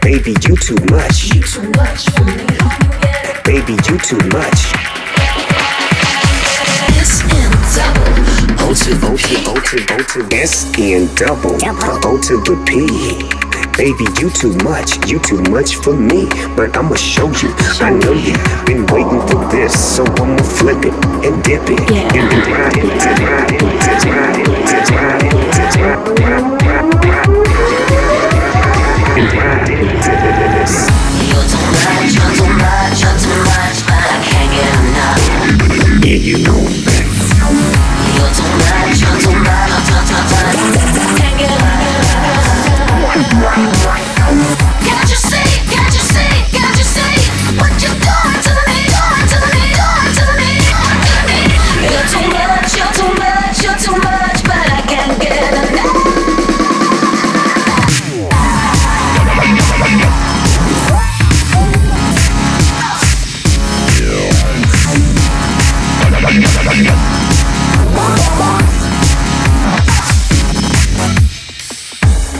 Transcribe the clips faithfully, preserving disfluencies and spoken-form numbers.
Baby, you too much. You too much for me. Baby, you too much. S N double O to O to O to O to S N double O to the P. Baby, you too much, you too much for me. But I'ma show you, I know you been waiting for this. So I'ma flip it and dip it. And ride it, ride it, ride it, ride it, ride it, ride it. You're too much, you're too much, you're too much, but I can't get enough. Yeah, you know that. You're too much, you're too much, you're too much, can't get enough. Can't you see, can't you see, can't you see what you're doing to me, doing to me, doing to me, doing to me? You're too much, you're too much, you're too much, but I can't get enough.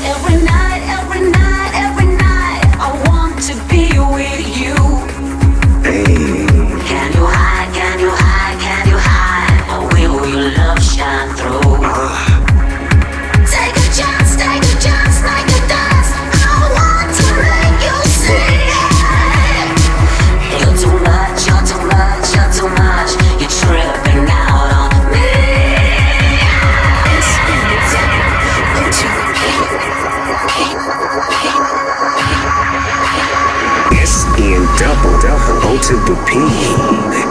Every night, every night, every night, I want to be with you. Hey. Can you hide, can you hide, can you hide? Or will your love shine through? Uh. Take a chance, take a chance, like a dance. I want to make you see. You're too much, you're too much, you're too much. You're tripping out on me. Double, double, O to the P.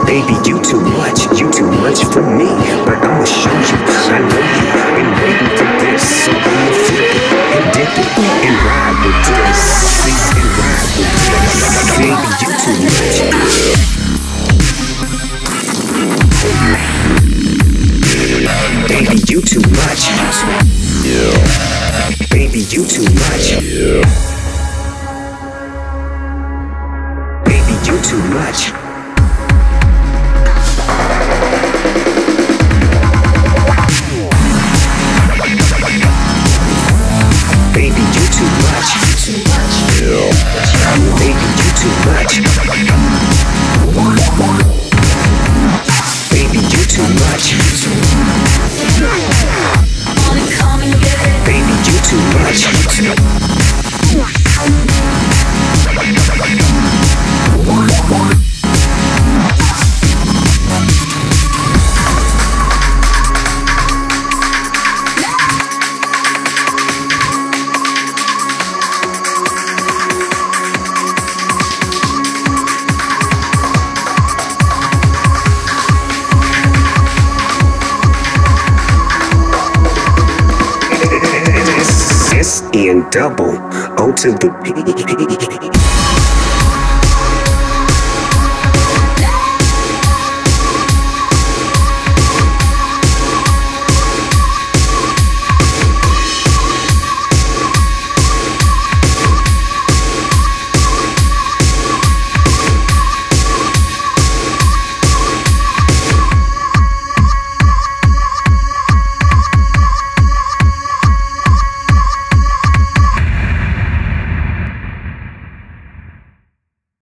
Baby, you too much, you too much for me. But I'ma show you, I know you've been waiting for this. So I'ma flip it and dip it and ride with this. See and ride with this. Baby, you too much. Baby, you too much. Baby, you too much. You too much. Baby, you too much. Too much. Yeah. Baby, you too much. Baby, you too much. Baby, you too much. S N double O to the P.